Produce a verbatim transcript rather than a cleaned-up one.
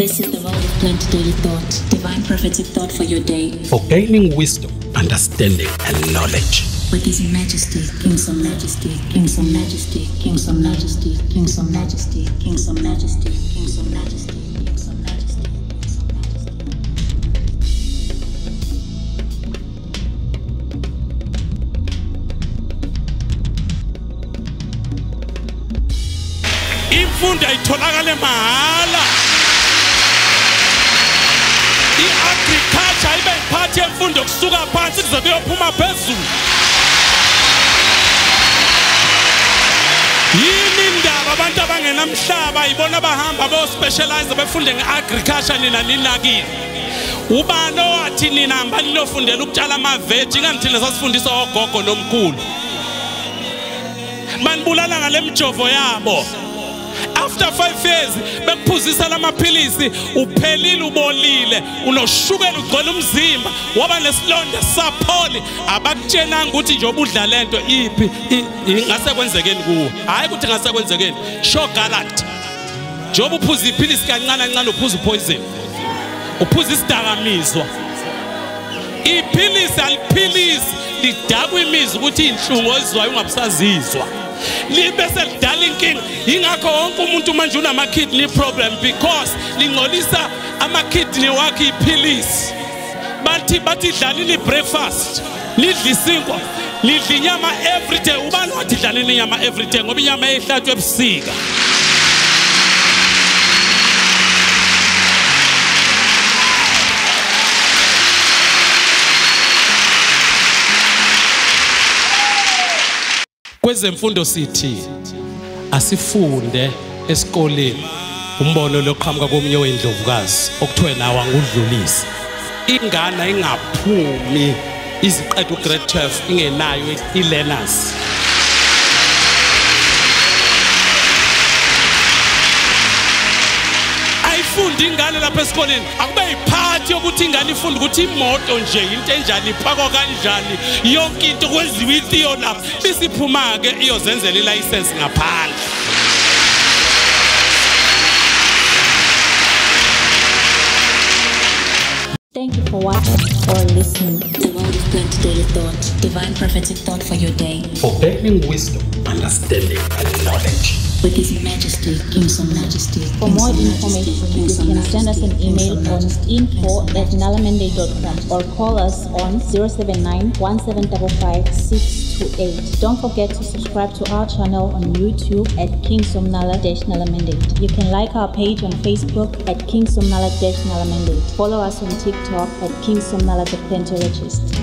This is the World of Plenty Daily Thought, divine prophetic thought for your day. For gaining wisdom, understanding, and knowledge. With His Majesty, Kingsom Majesty, Kingsom Majesty, Kingsom Majesty, Kingsom Majesty, Kingsom Majesty, Kingsom Majesty. Imfundo itholakala mahala. I-agriculture ibe iphathe imfundo kusuka phansi kuze beyophuma phezulu. Yini indaba abantu abangenamhlaba ibona bahamba beyespecialize befunde nge-agriculture nina ninakini. Ubani owathi nina hamba nilofundela ukutshala amaveji kanti thina sasifundiswa ogogo nomkhulu. Banibulala ngale mjovo yabo. After five years, bekuphuzisa lamaphilisi uphelile ubolile unoshukela ugcwele umzimba waba nesilonda sapholi abakutshenanga ukuthi nje ubudla lento iphi ingase kwenzekeni kuwe hayi ukuthi ngase kwenzekeni sho gallant njoba uphuza iphilisi kancane kancane uphuza poison uphuza isidakamizwa iphilisi aliphilisi lidakwa imizwa ukuthi inhlungu ozizwayo ungabusazizwa libese lidala inkinga ingakho wonke umuntu manje unama kidney problem because lingcolisa ama kidney wakhe iphilisi bathi bathi dlalile breakfast lidla isinkwa lidla inyama everyday ubani wathi dlalile inyama everyday ngoba inyama ehlatshwe ebusika kwezemfundo sithi asifunde esikoleni umbono loqhamuka komunye wendlovukazi okuthiwe nawa ngudlulisi ingana ingaphumi iziqedwe grade twelve ingenayo i-learners ayifunde ingane lapha esikoleni akube yiphathi yokuthi ingane ifunde ukuthi imoto nje into enjani iphako kanjani yonke into kwenziwa itiyo lapha bisiphuma ke iyozenzela ilayisensi ngaphandle Thank you for watching or listening. The World of Plenty Daily Thought, divine prophetic thought for your day. For gaining wisdom, understanding, and knowledge. With His Majesty, Kingsomnala. For more information, you can send us an email on info at nalamandate dot com or call us on zero seven nine, one seven five five, six two eight. Don't forget to subscribe to our channel on YouTube at Kingsomnala-Nalamandate. You can like our page on Facebook at Kingsomnala-Nalamandate. Follow us on TikTok at Kingsomnala the Plentiologist.